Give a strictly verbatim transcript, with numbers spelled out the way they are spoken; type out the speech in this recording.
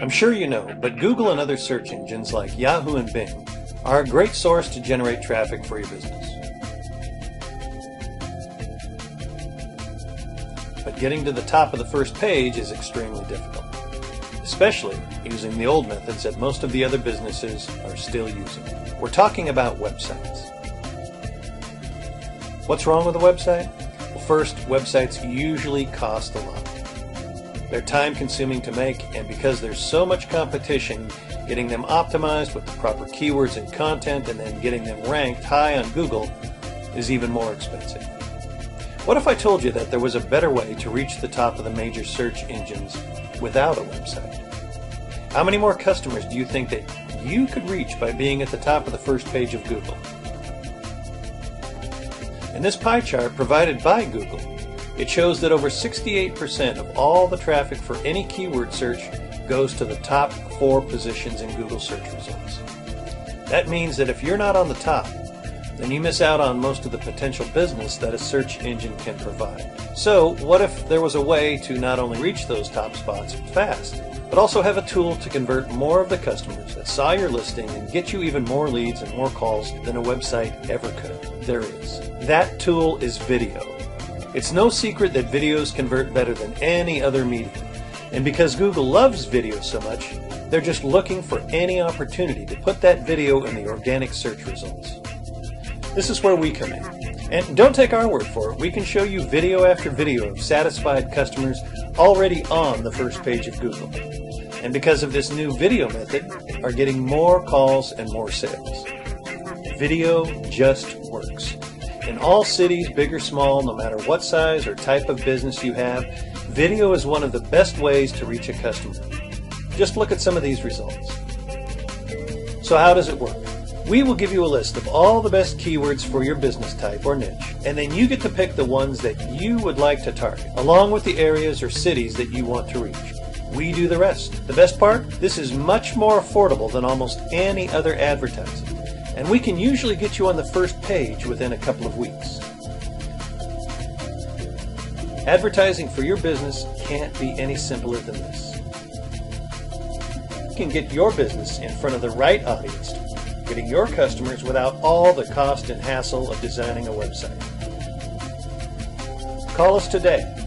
I'm sure you know, but Google and other search engines like Yahoo and Bing are a great source to generate traffic for your business. But getting to the top of the first page is extremely difficult, especially using the old methods that most of the other businesses are still using. We're talking about websites. What's wrong with a website? Well, first, websites usually cost a lot. They're time-consuming to make, and because there's so much competition, getting them optimized with the proper keywords and content and then getting them ranked high on Google is even more expensive. What if I told you that there was a better way to reach the top of the major search engines without a website? How many more customers do you think that you could reach by being at the top of the first page of Google? In this pie chart provided by Google, it shows that over sixty-eight percent of all the traffic for any keyword search goes to the top four positions in Google search results. That means that if you're not on the top, then you miss out on most of the potential business that a search engine can provide. So what if there was a way to not only reach those top spots fast, but also have a tool to convert more of the customers that saw your listing and get you even more leads and more calls than a website ever could? There is. That tool is video. It's no secret that videos convert better than any other medium. And because Google loves video so much, they're just looking for any opportunity to put that video in the organic search results. This is where we come in. And don't take our word for it. We can show you video after video of satisfied customers already on the first page of Google. And because of this new video method, are getting more calls and more sales. Video just works. In all cities, big or small, no matter what size or type of business you have, video is one of the best ways to reach a customer. Just look at some of these results. So how does it work? We will give you a list of all the best keywords for your business type or niche, and then you get to pick the ones that you would like to target, along with the areas or cities that you want to reach. We do the rest. The best part? This is much more affordable than almost any other advertising, and we can usually get you on the first page within a couple of weeks. Advertising for your business can't be any simpler than this. You can get your business in front of the right audience, getting your customers without all the cost and hassle of designing a website. Call us today